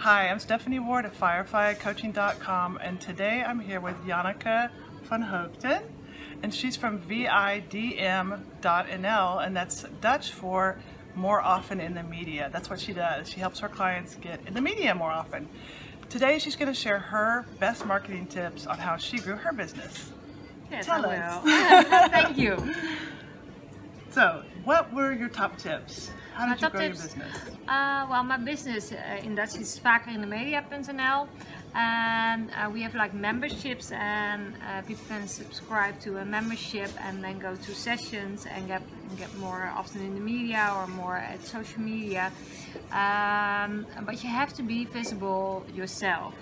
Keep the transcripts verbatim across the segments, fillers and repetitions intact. Hi, I'm Stephanie Ward at Firefly Coaching dot com, and today I'm here with Janneke van Heugten, and she's from V I D M dot N L, and that's Dutch for more often in the media. That's what she does. She helps her clients get in the media more often. Today she's going to share her best marketing tips on how she grew her business. Yes, Tell I us. Will. Thank you. So, what were your top tips? How did my you grow tips, your business? Uh, well, my business uh, in Dutch is vaker in the media dot N L, and uh, we have like memberships, and uh, people can subscribe to a membership and then go to sessions and get get more often in the media or more at social media. Um, but you have to be visible yourself.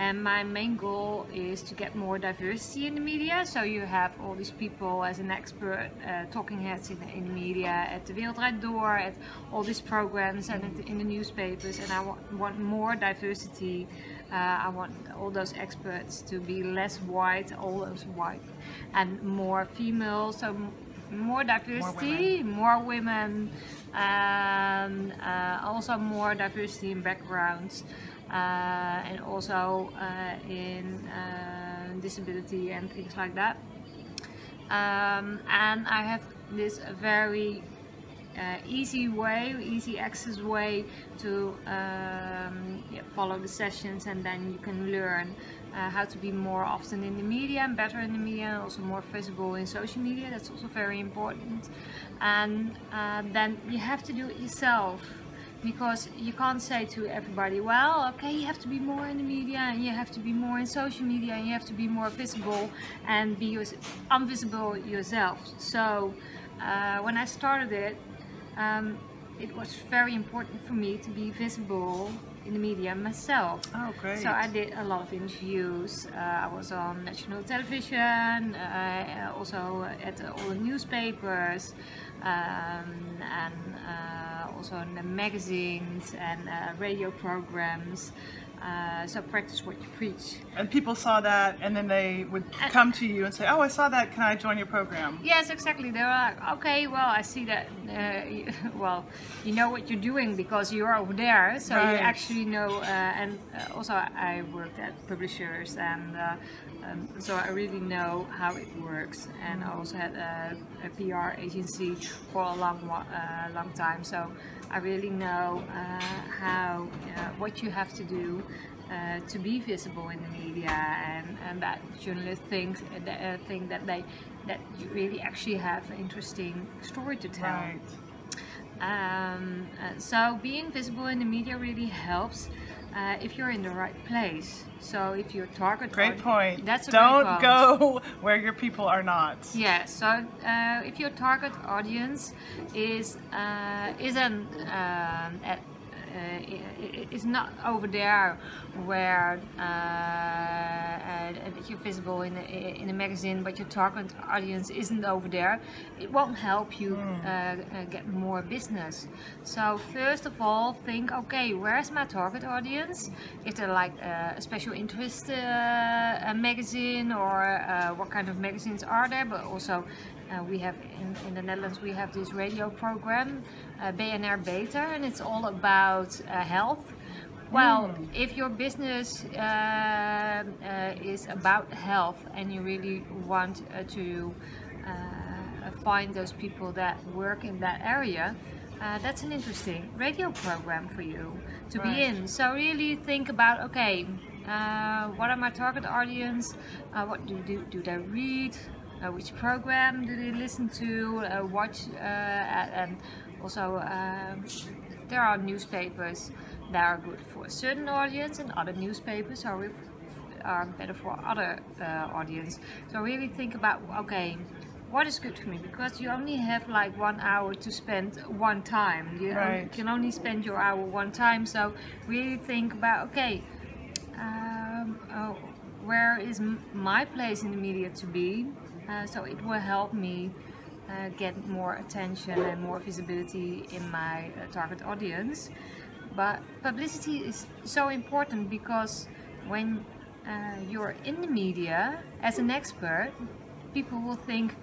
And my main goal is to get more diversity in the media. So you have all these people as an expert, uh, talking heads in the, in the media, at the Wereld Draait Door, at all these programs and in the, in the newspapers. And I wa want more diversity. Uh, I want all those experts to be less white, all those white, and more female. So m more diversity, more women, more women, um, uh, also more diversity in backgrounds. Uh, and also uh, in uh, disability and things like that. Um, and I have this very uh, easy way, easy access way to um, yeah, follow the sessions, and then you can learn uh, how to be more often in the media and better in the media, and also more visible in social media. That's also very important. And uh, then you have to do it yourself. Because you can't say to everybody, well, okay, you have to be more in the media, and you have to be more in social media, and you have to be more visible and be unvisible yourself. So uh, when I started it, um, it was very important for me to be visible in the media myself. Oh, great. So I did a lot of interviews. Uh, I was on national television, uh, also at all the newspapers, um, and uh, also in the magazines and uh, radio programs. Uh, so practice what you preach. And people saw that, and then they would and come to you and say, oh, I saw that, can I join your program? Yes, exactly. They were like, okay, well, I see that, uh, well, you know what you're doing because you're over there, so right. You actually know, uh, and uh, also I worked at publishers, and uh, um, so I really know how it works, and I also had a, a P R agency for a long, uh, long time, so I really know uh, how, uh, what you have to do uh, to be visible in the media, and, and that journalists think, uh, think that they that you really actually have an interesting story to tell. Right. Um, uh, so being visible in the media really helps. Uh, if you're in the right place, so if your target great audience, point that's a don't go where your people are not. Yeah, so uh, if your target audience is uh, isn't um, at, uh, is not over there where uh, uh, you're visible in a, in a magazine, but your target audience isn't over there, it won't help you mm. uh, uh, get more business. So first of all, think, okay, where's my target audience? Is there like uh, a special interest uh, a magazine, or uh, what kind of magazines are there? But also uh, we have in, in the Netherlands, we have this radio program, uh, B N R Beta, and it's all about uh, health. Well, mm. if your business uh, uh, is about health, and you really want uh, to uh, find those people that work in that area, uh, that's an interesting radio program for you to right. be in. So really think about, okay, uh, what are my target audience? Uh, what do, do, do they read? Uh, which program do they listen to, uh, watch, uh, and also uh, there are newspapers that are good for a certain audience, and other newspapers are, are better for other uh, audience. So really think about, okay, what is good for me? Because you only have like one hour to spend one time. You right. only, can only spend your hour one time. So really think about, okay, um, oh, where is m my place in the media to be? Uh, so it will help me uh, get more attention and more visibility in my uh, target audience. But publicity is so important, because when uh, you're in the media as an expert, people will think,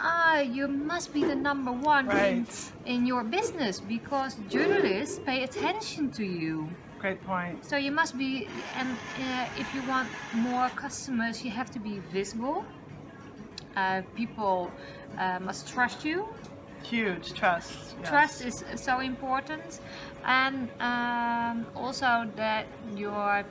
ah, you must be the number one right. in, in your business, because journalists pay attention to you. great point. So you must be, and uh, if you want more customers, you have to be visible. Uh, people uh, must trust you. Huge trust. Yes. Trust is so important, and um, also that you're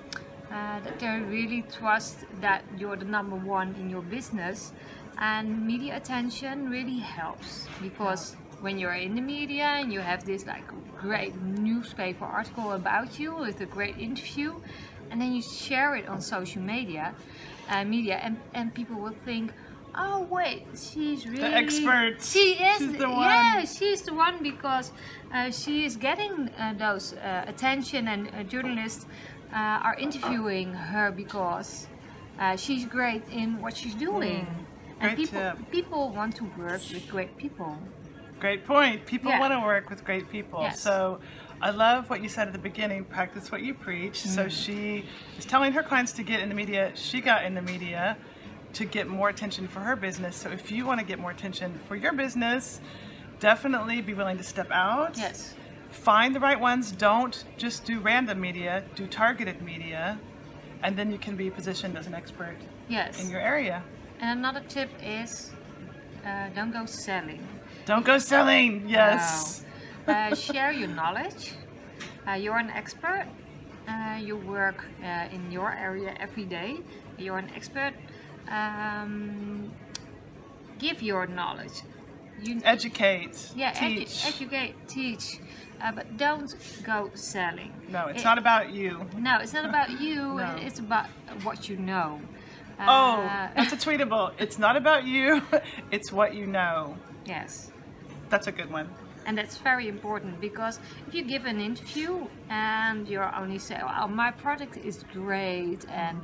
uh, that they really trust that you're the number one in your business. And media attention really helps, because when you're in the media and you have this like great newspaper article about you with a great interview, and then you share it on social media, uh, media, and and people will think, oh wait, she's really the expert. She is. She's the one. Yeah, she's the one, because uh, she is getting uh, those uh, attention, and uh, journalists uh, are interviewing her because uh, she's great in what she's doing. Mm. And people, people want to work with great people. Great point. People yeah. want to work with great people. Yes. So I love what you said at the beginning, practice what you preach. Mm. So she is telling her clients to get in the media. She got in the media to get more attention for her business. So if you want to get more attention for your business, definitely be willing to step out. Yes. Find the right ones. Don't just do random media. Do targeted media. And then you can be positioned as an expert yes. in your area. And another tip is uh, don't go selling. Don't go selling, yes. No. Uh, share your knowledge. Uh, you're an expert. Uh, you work uh, in your area every day. You're an expert. Um, give your knowledge. You educate. Yeah, teach. Edu educate, teach. Uh, but don't go selling. No, it's it, not about you. No, it's not about you. No. It's about what you know. Oh, uh, that's a tweetable. It's not about you, it's what you know. Yes. That's a good one. And that's very important, because if you give an interview and you're only saying, oh, my product is great, and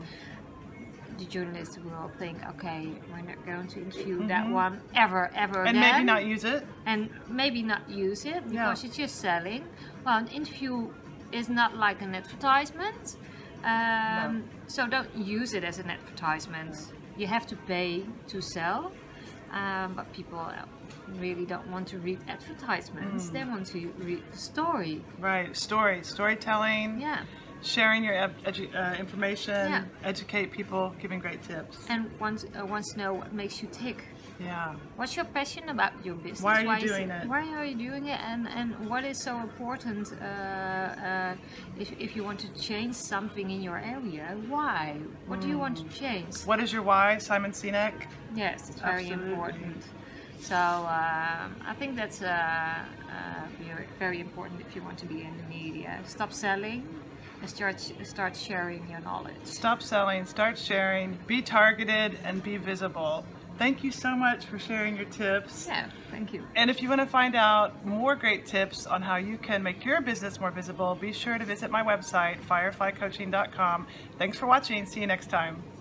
the journalist will think, okay, we're not going to interview mm-hmm. that one ever, ever and again. And maybe not use it. And maybe not use it, because yeah. it's just selling. Well, an interview is not like an advertisement. Um, no. So don't use it as an advertisement. You have to pay to sell, um, but people really don't want to read advertisements. Mm. They want to read the story. Right, story, storytelling. Yeah. Sharing your edu uh, information, yeah. educate people, giving great tips. And once, uh, once know what makes you tick. Yeah. What's your passion about your business? Why are you why doing it, it? Why are you doing it? And and what is so important? Uh, uh, if if you want to change something in your area, why? What mm. do you want to change? What is your why, Simon Sinek? Yes, it's very Absolutely. important. So um, I think that's uh, uh, very important if you want to be in the media. Stop selling. Start, start sharing your knowledge. Stop selling, start sharing, be targeted, and be visible. Thank you so much for sharing your tips. Yeah, thank you. And if you want to find out more great tips on how you can make your business more visible, be sure to visit my website, Firefly Coaching dot com. Thanks for watching. See you next time.